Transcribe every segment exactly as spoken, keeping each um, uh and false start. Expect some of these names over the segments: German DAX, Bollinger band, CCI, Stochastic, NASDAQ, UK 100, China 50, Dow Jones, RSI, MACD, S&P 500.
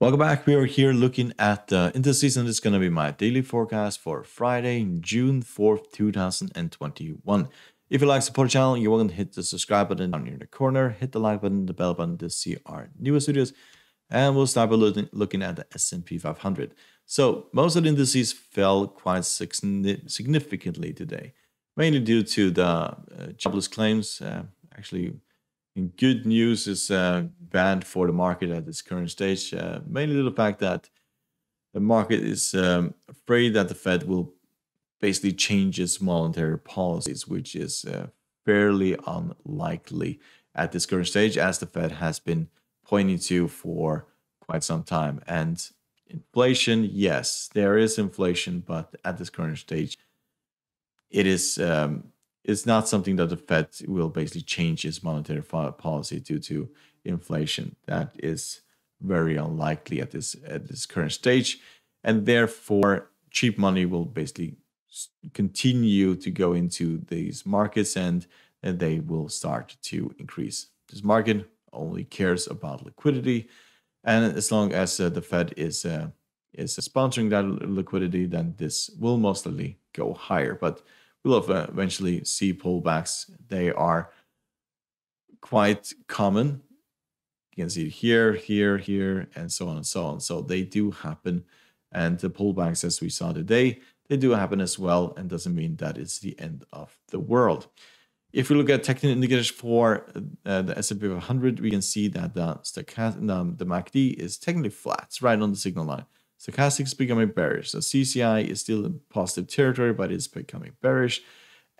Welcome back. We are here looking at the indices, and it's going to be my daily forecast for Friday, June fourth, two thousand twenty-one. If you like support the channel, you're welcome to hit the subscribe button down here in the corner, hit the like button, the bell button to see our newest videos, and we'll start by looking at the S and P five hundred. So most of the indices fell quite significantly today, mainly due to the uh, jobless claims. Uh, actually, good news is uh, bad for the market at this current stage, uh, mainly to the fact that the market is um, afraid that the Fed will basically change its monetary policies, which is uh, fairly unlikely at this current stage, as the Fed has been pointing to for quite some time. And inflation, yes, there is inflation, but at this current stage, it is... Um, It's not something that the Fed will basically change its monetary policy due to inflation. That is very unlikely at this at this current stage, and therefore cheap money will basically continue to go into these markets, and, and they will start to increase. This market only cares about liquidity, and as long as uh, the Fed is uh, is sponsoring that liquidity, then this will most likely go higher. But we'll eventually see pullbacks. They are quite common. You can see it here, here, here, and so on and so on. So they do happen. And the pullbacks, as we saw today, they do happen as well, and doesn't mean that it's the end of the world. If we look at technical indicators for uh, the S and P five hundred, we can see that the, um, the M A C D is technically flat. It's right on the signal line. Stochastic is becoming bearish. So C C I is still in positive territory, but it's becoming bearish.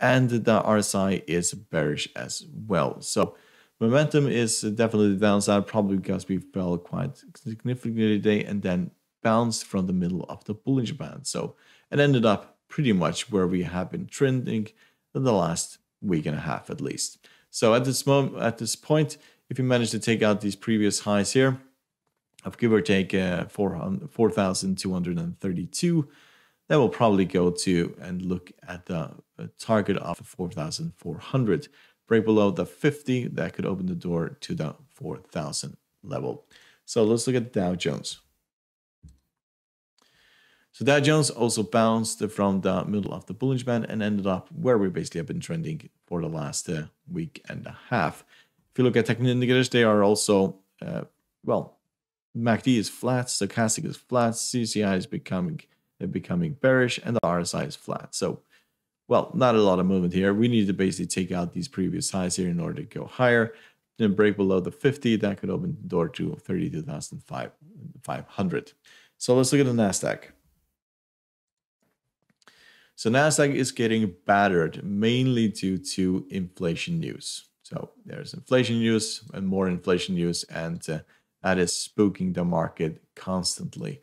And the R S I is bearish as well. So momentum is definitely the downside, probably because we fell quite significantly today and then bounced from the middle of the Bollinger band. So it ended up pretty much where we have been trending in the last week and a half at least. So at this moment, at this point, if you manage to take out these previous highs here, of give or take uh, four thousand two hundred thirty-two, that will probably go to and look at the target of four thousand four hundred. Break below the fifty, that could open the door to the four thousand level. So let's look at Dow Jones. So Dow Jones also bounced from the middle of the Bollinger Band and ended up where we basically have been trending for the last uh, week and a half. If you look at technical indicators, they are also, uh, well, M A C D is flat, stochastic is flat, C C I is becoming becoming bearish, and the R S I is flat. So, well, not a lot of movement here. We need to basically take out these previous highs here in order to go higher. Then break below the fifty, that could open the door to thirty-two thousand five hundred. So let's look at the NASDAQ. So NASDAQ is getting battered mainly due to inflation news. So there's inflation news and more inflation news, and uh, that is spooking the market constantly.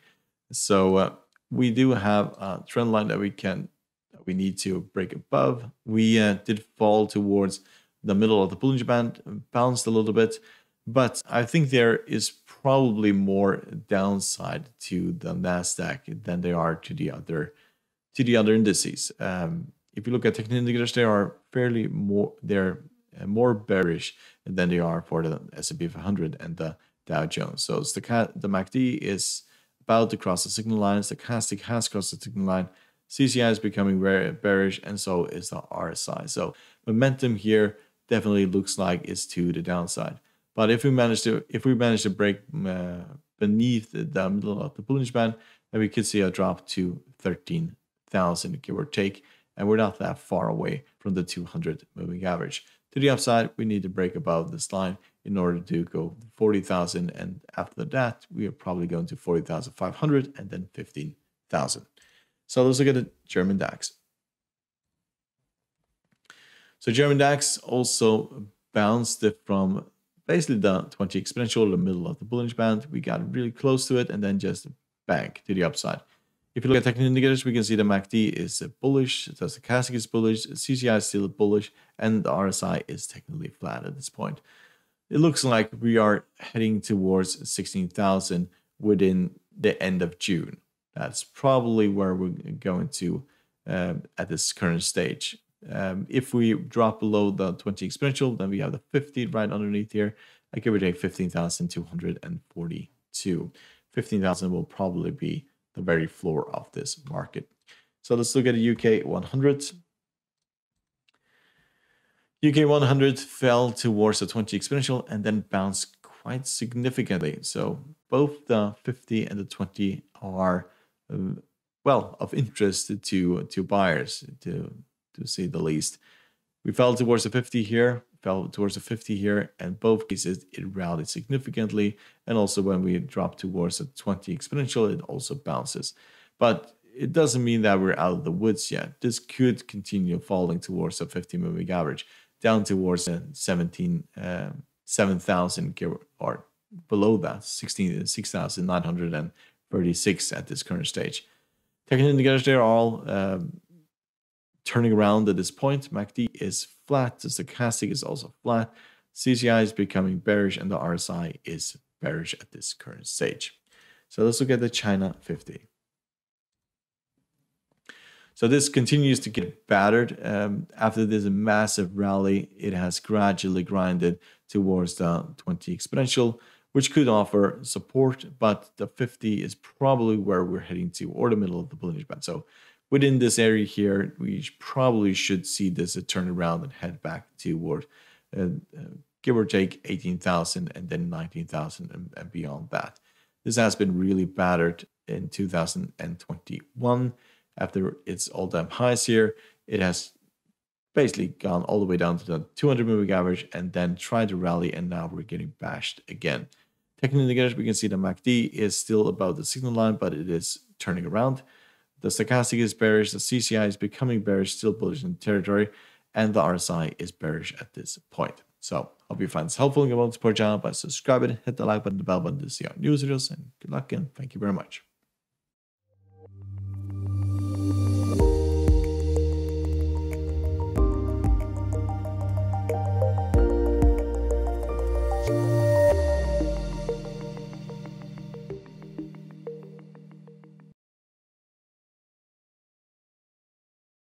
So uh, we do have a trend line that we can, that we need to break above. We uh, did fall towards the middle of the Bollinger Band, bounced a little bit, but I think there is probably more downside to the NASDAQ than there are to the other to the other indices. Um, if you look at technical indicators, they are fairly more they're more bearish than they are for the S and P five hundred and the Dow Jones. So the M A C D is about to cross the signal line. Stochastic has crossed the signal line. C C I is becoming very bearish, and so is the R S I. So momentum here definitely looks like it's to the downside. But if we manage to if we manage to break uh, beneath the middle of the Bollinger Band, then we could see a drop to thirteen thousand, give or take, and we're not that far away from the two hundred moving average. To the upside, we need to break above this line in order to go forty thousand, and after that, we are probably going to forty thousand five hundred and then fifteen thousand. So let's look at the German DAX. So German DAX also bounced from basically the twenty exponential, the middle of the Bollinger Band. We got really close to it and then just bang to the upside. If you look at technical indicators, we can see the M A C D is bullish, the stochastic is bullish, C C I is still bullish, and the R S I is technically flat at this point. It looks like we are heading towards sixteen thousand within the end of June. That's probably where we're going to uh, at this current stage. Um, if we drop below the twenty exponential, then we have the fifty right underneath here. I give or take fifteen thousand two hundred forty-two. fifteen thousand will probably be the very floor of this market. So let's look at the U K one hundred. U K one hundred fell towards the twenty exponential and then bounced quite significantly. So both the fifty and the twenty are um, well of interest to to buyers, to to say the least. We fell towards the fifty here, fell towards the fifty here, and both cases it rallied significantly. And also when we drop towards the twenty exponential, it also bounces. But it doesn't mean that we're out of the woods yet. This could continue falling towards the fifty moving average, down towards the seventeen, um, seven thousand or below that, sixteen, six thousand nine hundred thirty-six at this current stage. Technical indicators there are all um, turning around at this point. M A C D is flat, the stochastic is also flat, C C I is becoming bearish, and the R S I is bearish at this current stage. So let's look at the China fifty. So this continues to get battered. Um, after this massive rally, it has gradually grinded towards the twenty exponential, which could offer support, but the fifty is probably where we're heading to, or the middle of the Bollinger band. So within this area here, we probably should see this turn around and head back toward, uh, uh, give or take, eighteen thousand and then nineteen thousand and, and beyond that. This has been really battered in two thousand twenty-one. After its all-time highs here, it has basically gone all the way down to the two hundred moving average and then tried to rally, and now we're getting bashed again. Technical indicators, we can see the M A C D is still above the signal line, but it is turning around. The stochastic is bearish, the C C I is becoming bearish, still bullish in territory, and the R S I is bearish at this point. So, hope you find this helpful, and you want to support our channel by subscribing, hit the like button, the bell button to see our news videos, and good luck, and thank you very much.